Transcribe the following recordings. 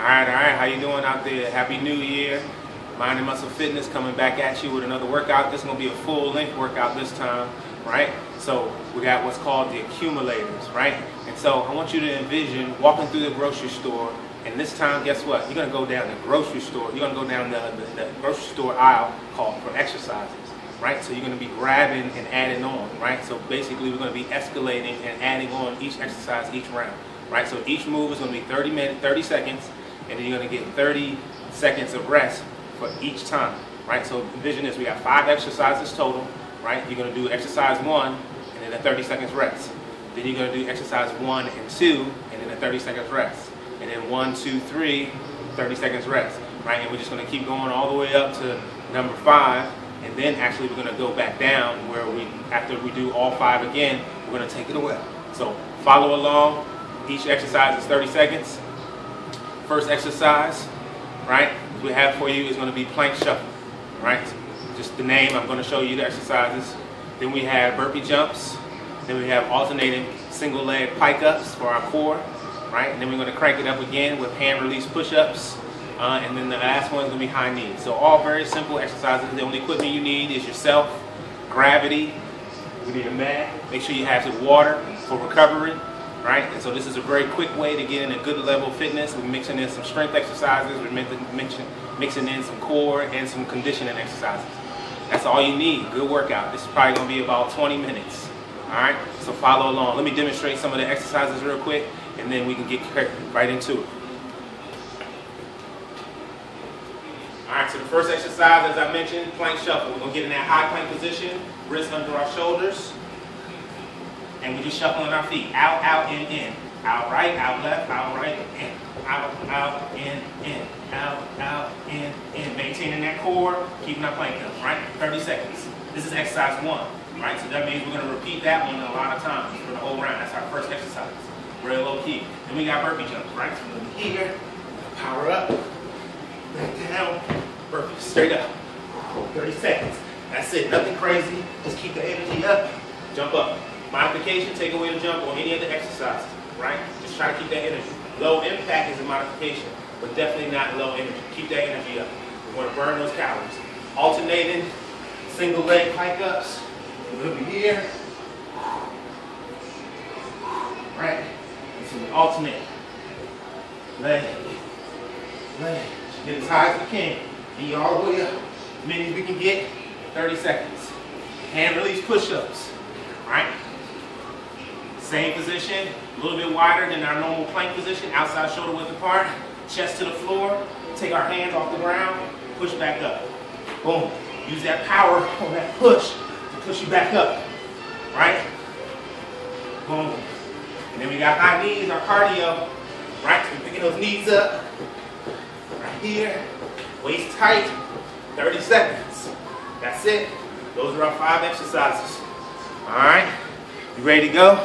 All right, how you doing out there? Happy New Year. Mind and Muscle Fitness coming back at you with another workout. This is going to be a full-length workout this time, right? So we got what's called the accumulators, right? And so I want you to envision walking through the grocery store, and this time, guess what? You're going to go down the grocery store. You're going to go down the grocery store aisle called for exercises, right? So you're going to be grabbing and adding on, right? So basically, we're going to be escalating and adding on each exercise each round, right? So each move is going to be 30 seconds, and then you're going to get 30 seconds of rest for each time, right? So envision this. We got 5 exercises total, right? You're going to do exercise 1 and then a 30 seconds rest. Then you're going to do exercise 1 and 2 and then a 30 seconds rest. And then 1, 2, 3, 30 seconds rest, right? And we're just going to keep going all the way up to number 5. And then actually we're going to go back down where we, after we do all 5 again, we're going to take it away. So follow along. Each exercise is 30 seconds. First exercise, right, we have for you is going to be plank shuffle, right? Just the name, I'm going to show you the exercises. Then we have burpee jumps. Then we have alternating single leg pike ups for our core, right? And then we're going to crank it up again with hand release push ups. And then the last one is going to be high knees. So all very simple exercises. The only equipment you need is yourself, gravity. We need a mat. Make sure you have some water for recovery, right? And so this is a very quick way to get in a good level of fitness. We're mixing in some strength exercises. We're mixing in some core and some conditioning exercises. That's all you need. Good workout. This is probably going to be about 20 minutes. All right? So follow along. Let me demonstrate some of the exercises real quick, and then we can get right into it. All right, so the first exercise, as I mentioned, plank shuffle. We're going to get in that high plank position, wrists under our shoulders, and we're just shuffling our feet. Out, out, in. Out, right, out, left, out, right, in. Out, out, in. Out, out, in. Maintaining that core, keeping our plank up, right? 30 seconds. This is exercise 1, right? So that means we're going to repeat that one a lot of times for the whole round. That's our first exercise. Real low key. Then we got burpee jumps, right? So we're here, power up, back down. Burpee, straight up, 30 seconds. That's it, nothing crazy. Just keep the energy up, jump up. Modification, take away the jump or any other exercise, right? Just try to keep that energy. Low impact is a modification, but definitely not low energy. Keep that energy up. We want to burn those calories. Alternating, single leg pike ups. We'll be here. Right, so we alternate. Leg, leg. Get as high as we can. Knee all the way up, as many as we can get, 30 seconds. Hand release push-ups, right? Same position, a little bit wider than our normal plank position, outside shoulder width apart, chest to the floor, take our hands off the ground, push back up. Boom, use that power on that push to push you back up, right? Boom. And then we got high knees, our cardio, right? So we're picking those knees up, right here. Waist tight, 30 seconds. That's it. Those are our 5 exercises. All right, you ready to go?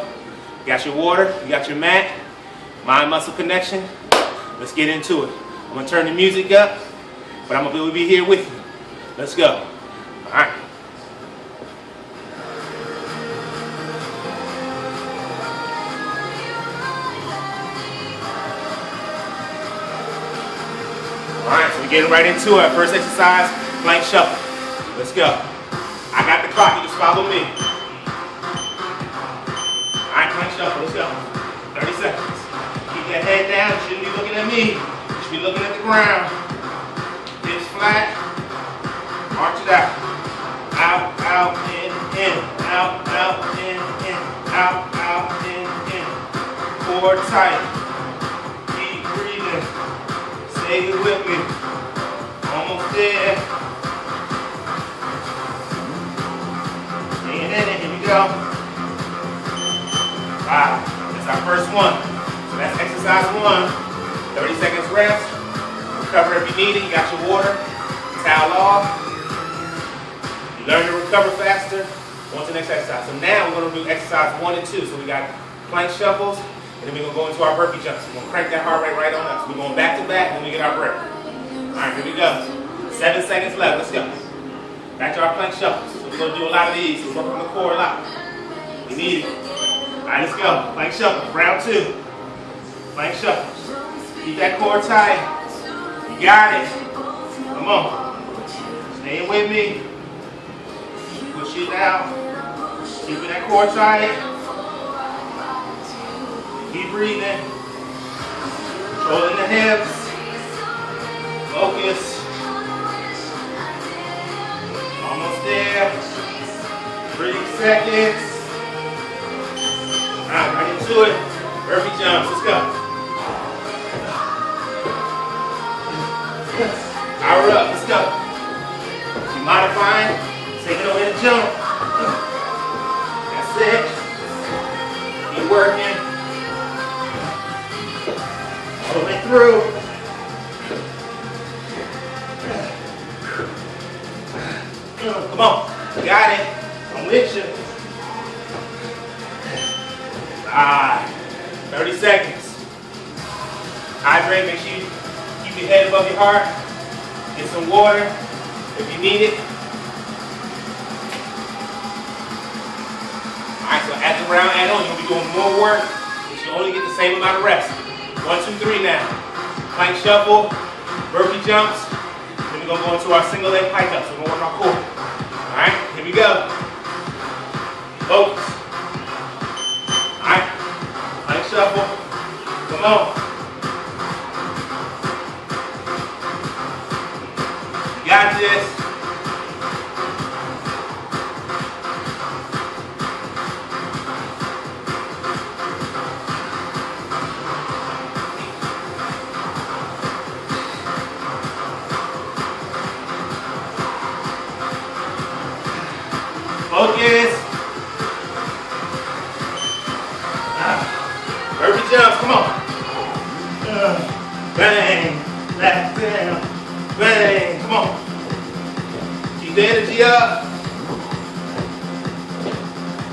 You got your water, you got your mat, mind-muscle connection. Let's get into it. I'm gonna turn the music up, but I'm gonna be here with you. Let's go. All right. Getting right into it. First exercise, plank shuffle. Let's go. I got the clock. You just follow me. All right, plank shuffle. Let's go. 30 seconds. Keep that head down. You shouldn't be looking at me. You should be looking at the ground. Hips flat. Arch it out. Out, out, in. Out, out, in. Out, out, in. Core tight. Keep breathing. Stay with me. Almost there. Staying in it. Here we go. Wow. That's our first one. So that's exercise 1. 30 seconds rest. Recover if you need it. You got your water. Towel off. You learn to recover faster. What's the next exercise? So now we're going to do exercise 1 and 2. So we got plank shuffles. And then we're going to go into our burpee jumps. We're going to crank that heart rate right on us. We're going back to back when we get our break. All right, here we go. 7 seconds left. Let's go. Back to our plank shuffles. So we're going to do a lot of these. We're working on the core a lot. We need it. All right, let's go. Plank shuffles. Round 2. Plank shuffles. Keep that core tight. You got it. Come on. Stay with me. Push it down. Keep that core tight. Keep breathing. Controlling the hips. Focus. Almost there. 3 seconds. All right, right into it. Perfect jumps. Let's go. Power up, let's go. Keep modifying, take it over and jump. That's it. Keep working. All the way through. Come on, you got it. I'm with you. Ah, 30 seconds. Hydrate, make sure you keep your head above your heart. Get some water if you need it. Alright, so at the round add on, you'll be doing more work, but you only get the same amount of reps. 1, 2, 3 now. Plank shuffle, burpee jumps, then we're going to go into our single leg pike ups. We're going to work our core. Alright, here we go. Focus. Alright, plank shuffle. Come on. Got this. Focus. Burpee jumps, come on. Bang. Back down. Bang. Come on. The energy up.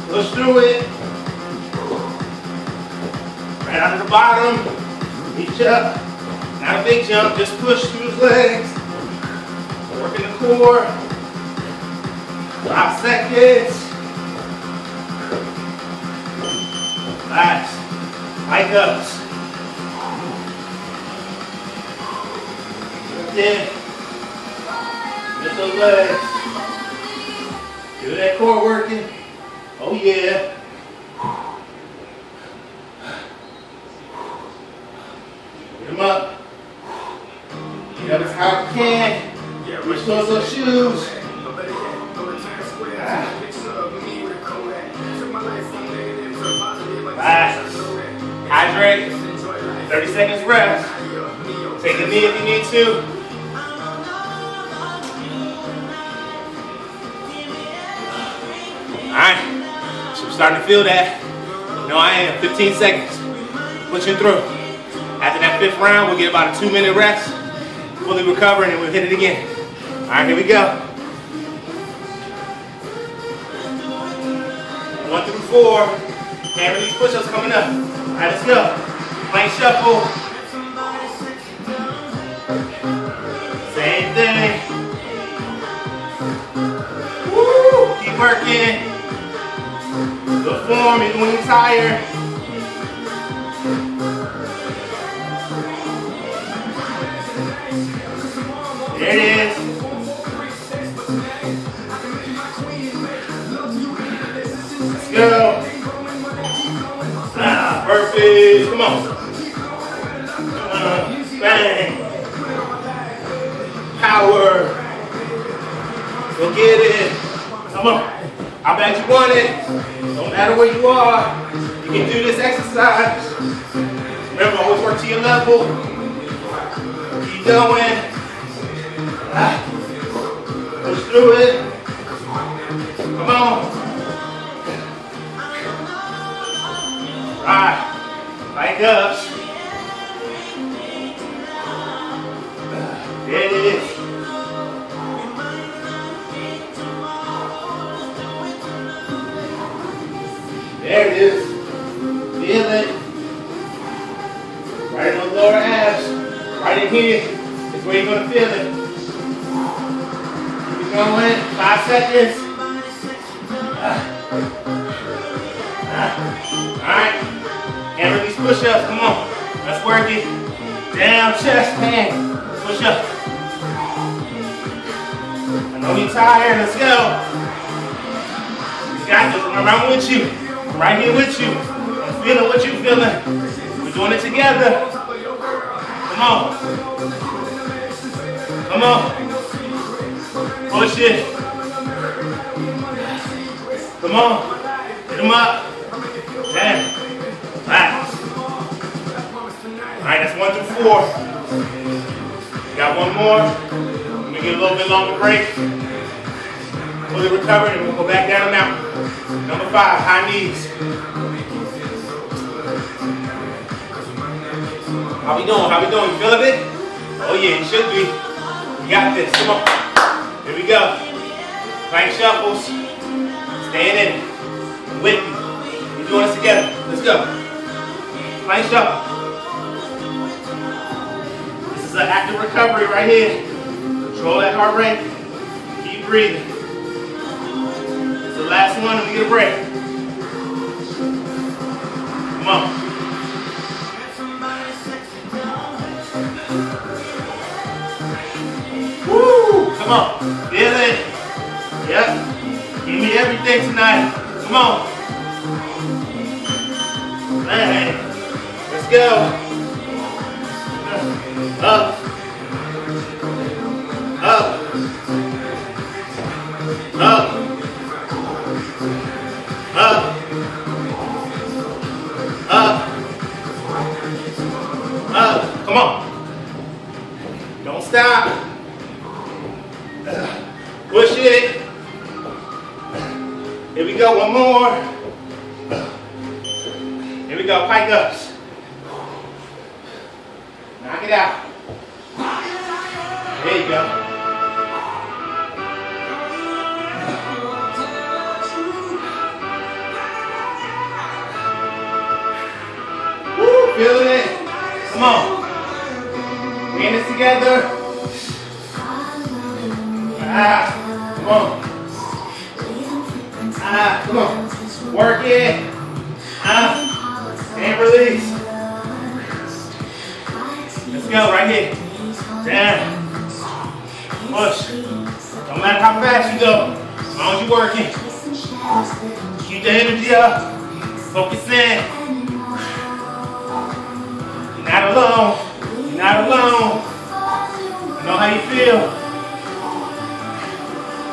Push through it. Right out of the bottom. Reach up. Not a big jump, just push through his legs. Working the core. 5 seconds. Relax. Pike ups. Lift in. Lift those legs. Feel that core working. Oh yeah. Get them up. Get up as high as you can. Yeah, reach those little shoes. Relax. Hydrate. 30 seconds rest. Take a knee if you need to. Alright, so I'm starting to feel that. No, I am. 15 seconds. Pushing through. After that 5th round, we'll get about a 2-minute rest. Fully recover and then we'll hit it again. Alright, here we go. 1 through 4. Hand release push-ups coming up. Alright, let's go. Plank shuffle. Same thing. Woo! Keep working. The form is when you're tired. There it is. Let's go. Ah, burpees. Come on. Bang. Power. Go get it. Come on. I bet you want it. No matter where you are, you can do this exercise. Remember, always work to your level. Keep going. Push through it. Come on. Alright. Pike ups. There it is. There it is. Feel it. Right in those lower abs. Right in here is where you're going to feel it. Keep it going. 5 seconds. Alright. Hand release push-ups. Come on. Let's work it. Down, chest pan. Push up. I know you're tired. Let's go. You got this. Remember, I'm with you. I'm right here with you. I'm feeling what you're feeling. We're doing it together. Come on. Come on. Push it. Come on. Hit them up. Down. Relax. Alright, that's 1 through 4. We got one more. We're going to get a little bit longer break. Fully recovered, and we'll go back down now. Number 5, high knees. How we doing? How we doing? You feeling it? Oh yeah, you should be. You got this. Come on. Here we go. Plank shuffles. Staying in. I'm with you. We're doing this together. Let's go. Plank shuffle. This is an active recovery right here. Control that heart rate. Keep breathing. It's the last one and we get a break. Come on. Woo! Come on. Feel it. Yep. Give me everything tonight. Come on. Hey, let's go. Up. Up. Up. Up. Up. Up. Come on. Don't stop. Push it. Here we go. One more. Here we go, pike ups. Knock it out. There you go. Woo, feeling it. Come on. We're in this together. Ah, come on. Ah, come on. Work it. Ah. And release. Let's go, right here. Down. Push. Don't matter how fast you go. As long as you're working. Keep the energy up. Focus in. You're not alone. You're not alone. I know how you feel.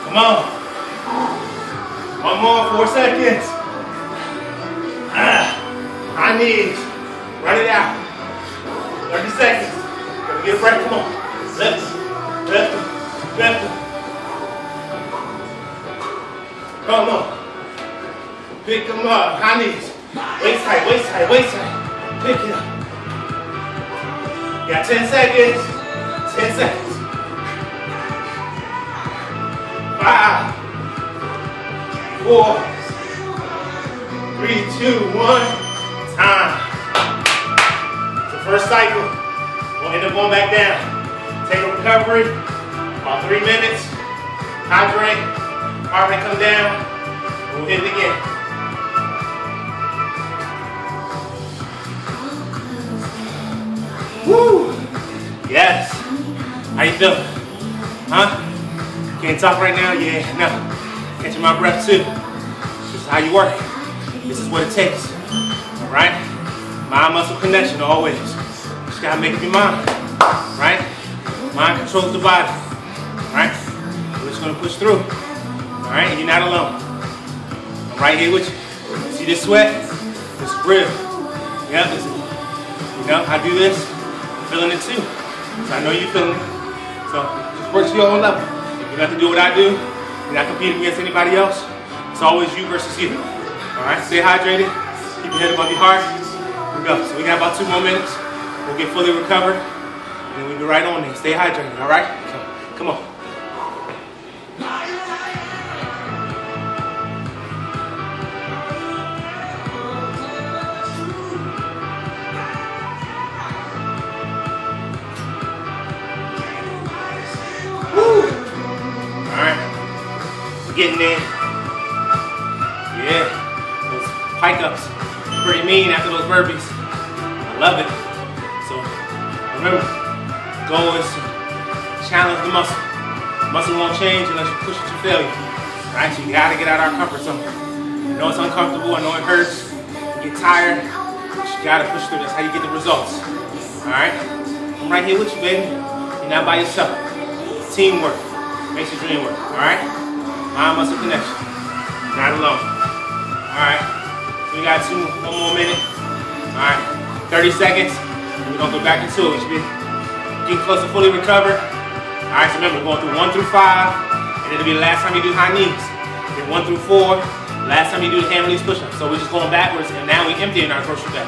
Come on. One more, 4 seconds. I need. Run it out. 30 seconds. Get a break. Come on. Lift. Lift. Lift. Come on. Pick them up. High knees. Waist tight. Waist tight. Waist tight. Pick it up. You got 10 seconds. 10 seconds. 5, 4, 3, 2, 1. Time. The first cycle, we'll end up going back down. Take a recovery, about 3 minutes. Hydrate, heart rate comes down, and we'll hit it again. Woo! Yes. How you feeling? Huh? Can't talk right now? Yeah, no. Catching my breath too. This is how you work. This is what it takes. Right? Mind muscle connection always. Just gotta make it your mind. Right? Mind controls the body. Right? We're just gonna push through. Alright? You're not alone. I'm right here with you. See this sweat? It's real. Yeah, listen. You know, I do this. I'm feeling it too. So I know you're feeling it. So it works your own level. You don't have to do what I do. You're not competing against anybody else. It's always you versus you. Alright? Stay hydrated. Keep your head above your heart. Here we go. So we got about 2 more minutes. We'll get fully recovered. And then we'll be right on there. Stay hydrated, all right? So, come on. Woo! All right. We're getting there. Yeah. Those pike ups. Pretty mean after those burpees. I love it. So, Remember, the goal is to challenge the muscle. The muscle won't change unless you push it to failure. Right? You gotta get out of our comfort zone. I know it's uncomfortable, I know it hurts, you get tired, but you gotta push through. That's how you get the results. Alright? I'm right here with you, baby. You're not by yourself. Teamwork makes your dream work. Alright? Mind muscle connection. You're not alone. Alright? So we got one more minute. Alright? 30 seconds. We're going to go back into it. Getting close to fully recovered. Alright, so remember, we're going through 1 through 5, and it'll be the last time you do high knees. Then 1 through 4, last time you do the hand release push-ups. So we're just going backwards, and now we're emptying our grocery bag.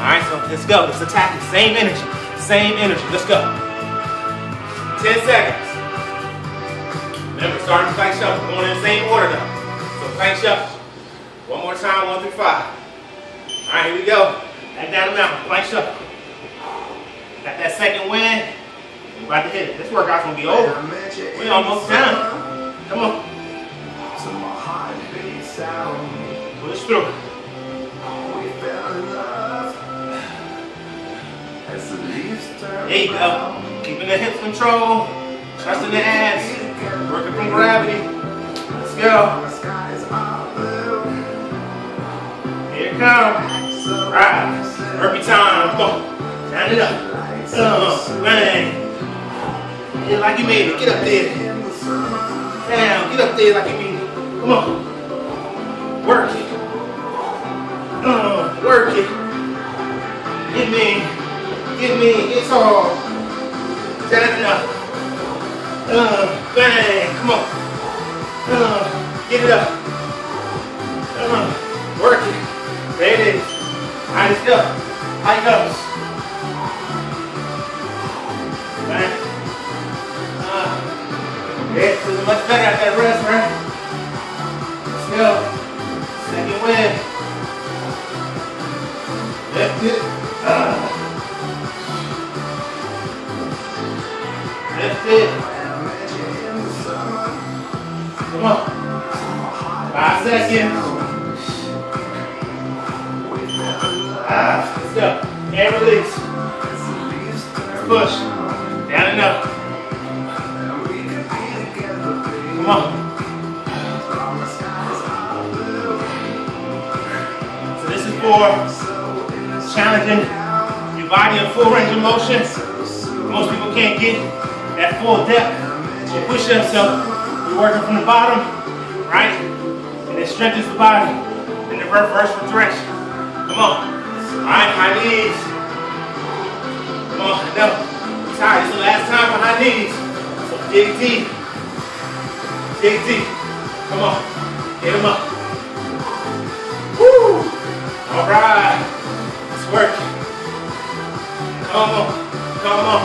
Alright, so let's go. Let's attack it. Same energy. Same energy. Let's go. 10 seconds. Remember, starting plank shuffle. We're going in the same order though. So plank shuffle. One more time, 1 through 5. Alright, here we go. Back down the mountain. Plank shuffle. Got that second win, we're about to hit it. This workout's gonna be over. We almost done. Come on. Push through. There you go. Keeping the hips control, trusting the abs, working from gravity. Let's go. Here it comes. Rise. Burpee time. Go. Turn it up. Man. Yeah, like you made it. Get up there. Down. Get up there like you mean it. Come on. Work it. Work it. Get me. Get me. It's all. Stand up. Bang. Come on. Get it up. Work it. There it is. High it up. High it up. It's much better at that rest, right? Let's go. Second win. Lift it. Lift it. Come on. 5 seconds. Let's go. And release. Let's push. Down and up. Come on. So this is for challenging your body in full range of motion. Most people can't get that full depth. So push up, so you're working from the bottom, right? And it stretches the body in the reversal direction. Come on. Alright, high knees. Come on, no. I'm tired. This is the last time for high knees. So dig deep. Dig deep. Come on. Get them up. Woo! Alright. Let's work. Come on. Come on.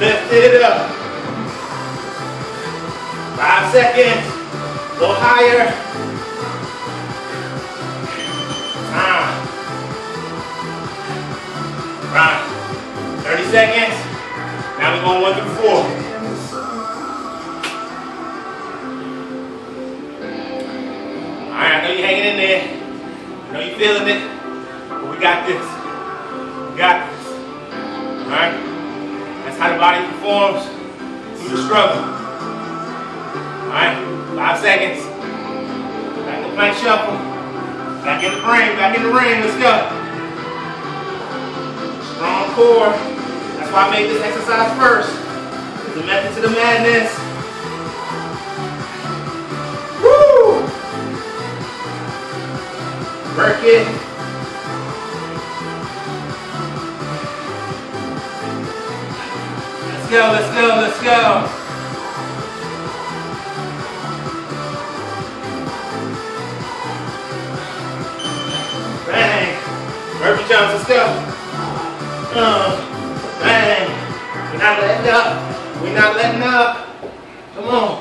Lift it up. 5 seconds. A little higher. Time. Right. 30 seconds. Now we're going 1 through 4. I know you're hanging in there. I know you're feeling it. But we got this. We got this. Alright? That's how the body performs through the struggle. Alright? 5 seconds. Back to plank shuffle. Back in the frame. Back in the ring. Let's go. Strong core. That's why I made this exercise first. It's a method to the madness. Work it. Let's go, let's go, let's go. Bang. Burpee jumps, let's go. Bang. We're not letting up. We're not letting up. Come on.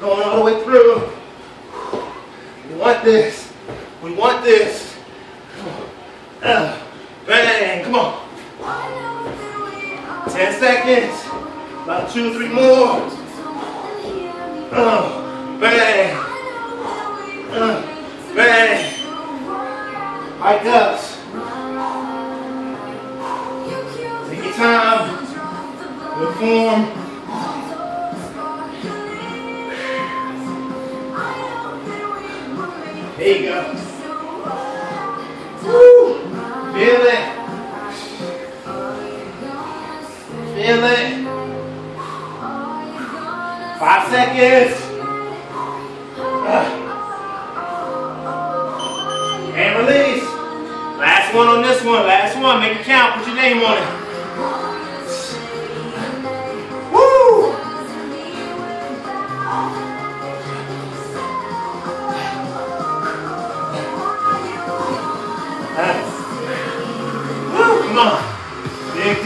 Going all the way through. We want this. We want this. Come on. Bang. Come on. 10 seconds. About 2 or 3 more. Bang. Bang. High cups. There you go. Woo. Feel it. Feel it. 5 seconds. And release. Last one on this one. Last one. Make it count. Put your name on it.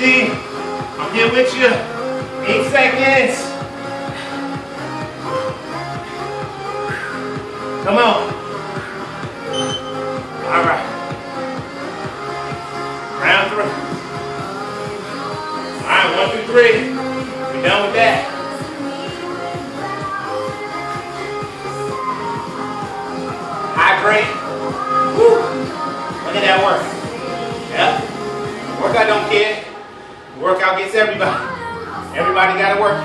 I'm here with you. 8 seconds. Come on. All right. Round three. All right, 1, 2, 3. We're done with that. Hydrate. Woo. Look at that work. Yep. Workout don't care. Workout gets everybody. Everybody gotta work.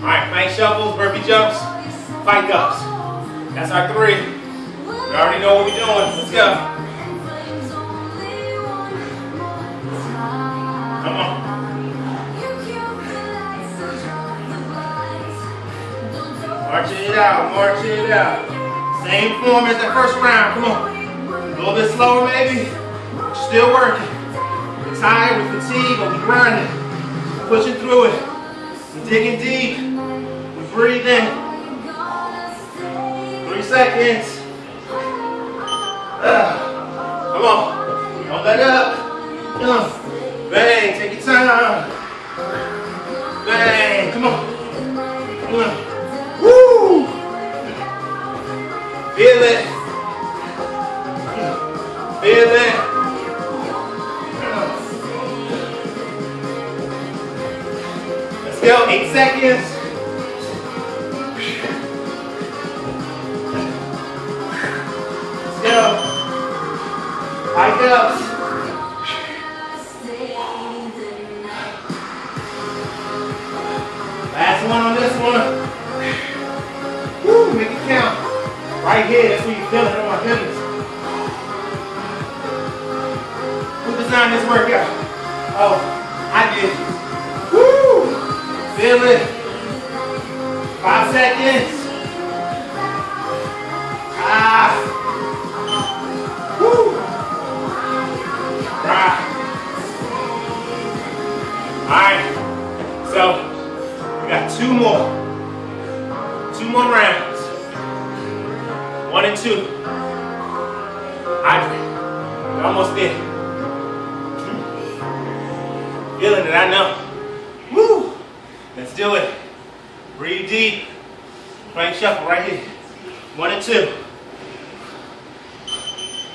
Alright, plank shuffles, burpee jumps, fight ups. That's our 3. You already know what we're doing. Let's go. Come on. Marching it out, marching it out. Same form as the first round. Come on. A little bit slower maybe. Still working. We're tired, we're fatigued, but we're grinding. We're pushing through it. We're digging deep. We're breathing. 3 seconds. Come on. Don't let up. Come on. Bang. Take your time. Bang. Come on. Come on. Woo! Feel it. Feel it. Still 8 seconds. Still. Hike up. Last one on this one. Woo, make it count. Right here, that's where you feel it. Oh my goodness. Who designed this workout? Oh, I did. Feel it. 5 seconds. Ah. Woo. Right. Alright. So, we got 2 more. 2 more rounds. 1 and 2. Hydrate. We're almost there. Feeling it, I know. Let's do it. Breathe deep. Plank shuffle right here. 1 and 2.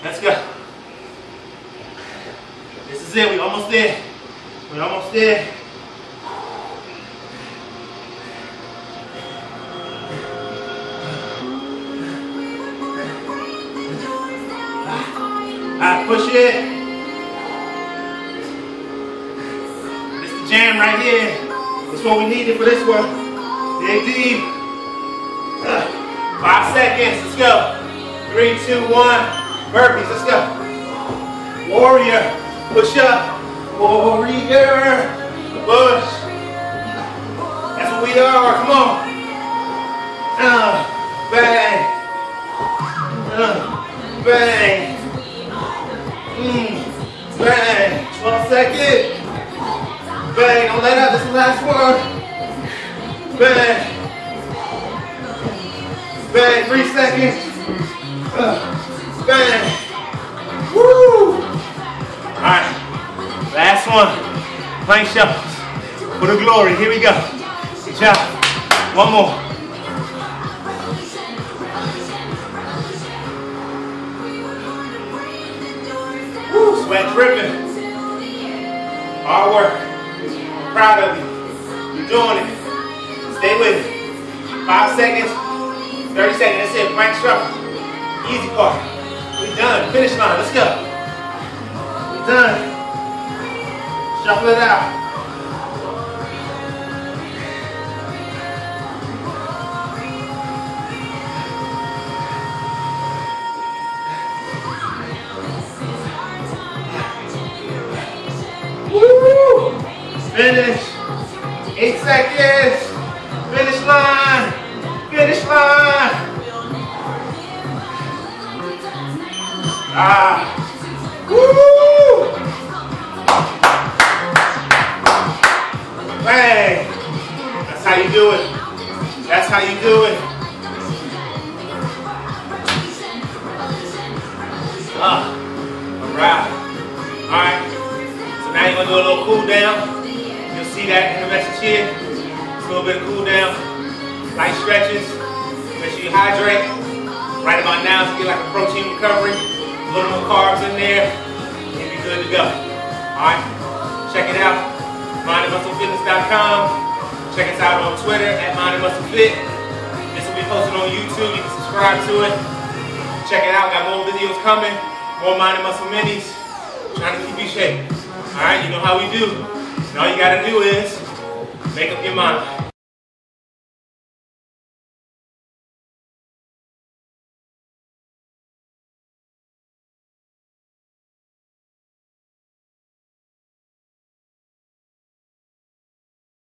Let's go. This is it. We're almost there. We're almost there. Alright, push it. This is the jam right here. That's what we needed for this one. Dig deep. 5 seconds. Let's go. 3, 2, 1. Burpees. Let's go. Warrior. Push up. Warrior. Push. That's what we are. Come on. Bang. Bang. Bang. 12 seconds. Bang, don't let out, this is the last one. Bang. Bang, 3 seconds. Bang. Woo! Alright, last one. Plank shuffles. For the glory, here we go. Good job. 1 more. Woo, sweat dripping. Hard work. Proud of you. You're doing it. Stay with me. 5 seconds. 30 seconds. That's it. Plank shuffle. Easy part. We're done. Finish line. Let's go. We're done. Shuffle it out. finish. 8 seconds. Finish line. Finish line. Woo! Bang! That's how you do it. That's how you do it. Alright. Alright. So now you're going to do a little cool down. You'll see that in the message here. It's a little bit of cool down. Light stretches. Make sure you hydrate. Right about now, it's get like a protein recovery. A little more carbs in there. You'll be good to go. Alright. Check it out. MindandMuscleFitness.com. Check us out on Twitter at Mind and Muscle Fit. This will be posted on YouTube. You can subscribe to it. Check it out. Got more videos coming. More Mind and Muscle Minis. Trying to keep you shape. Alright, you know how we do. And all you gotta do is make up your mind.